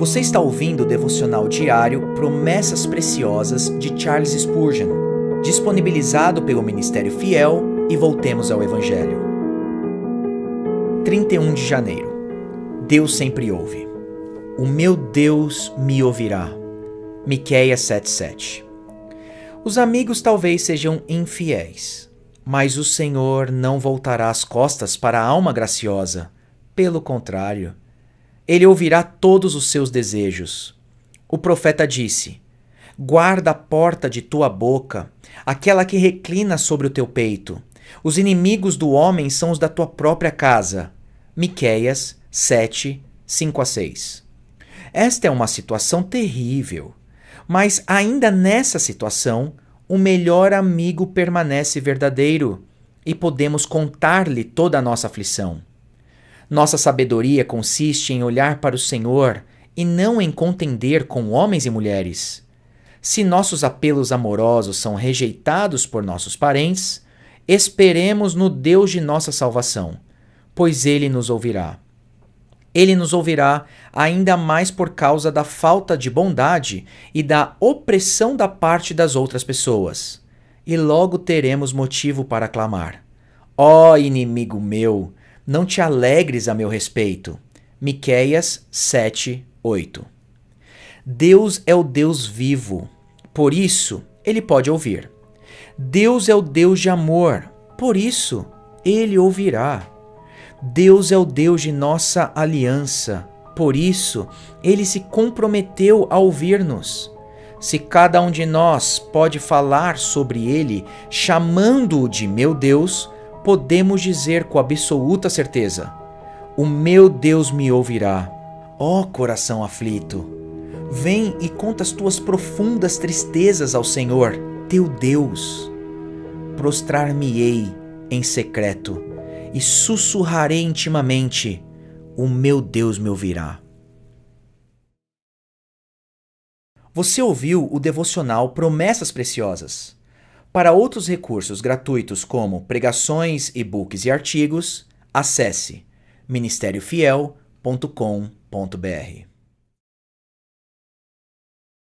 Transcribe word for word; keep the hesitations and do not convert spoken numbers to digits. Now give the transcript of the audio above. Você está ouvindo o devocional diário Promessas Preciosas de Charles Spurgeon, disponibilizado pelo Ministério Fiel, e voltemos ao Evangelho. trinta e um de janeiro. Deus sempre ouve. O meu Deus me ouvirá. Miquéias sete sete. Os amigos talvez sejam infiéis, mas o Senhor não voltará as costas para a alma graciosa. Pelo contrário, Ele ouvirá todos os seus desejos. O profeta disse: guarda a porta de tua boca, aquela que reclina sobre o teu peito. Os inimigos do homem são os da tua própria casa. Miqueias sete, cinco a seis. Esta é uma situação terrível, mas ainda nessa situação, o melhor amigo permanece verdadeiro e podemos contar-lhe toda a nossa aflição. Nossa sabedoria consiste em olhar para o Senhor e não em contender com homens e mulheres. Se nossos apelos amorosos são rejeitados por nossos parentes, esperemos no Deus de nossa salvação, pois Ele nos ouvirá. Ele nos ouvirá ainda mais por causa da falta de bondade e da opressão da parte das outras pessoas. E logo teremos motivo para clamar: ó inimigo meu, não te alegres a meu respeito. Miqueias sete, oito. Deus é o Deus vivo, por isso Ele pode ouvir. Deus é o Deus de amor, por isso Ele ouvirá. Deus é o Deus de nossa aliança, por isso Ele se comprometeu a ouvir-nos. Se cada um de nós pode falar sobre Ele, chamando-o de meu Deus, podemos dizer com absoluta certeza: o meu Deus me ouvirá. Ó coração aflito, vem e conta as tuas profundas tristezas ao Senhor, teu Deus. Prostrar-me-ei em secreto e sussurrarei intimamente: o meu Deus me ouvirá. Você ouviu o devocional Promessas Preciosas. Para outros recursos gratuitos como pregações, e-books e artigos, acesse ministério fiel ponto com ponto br.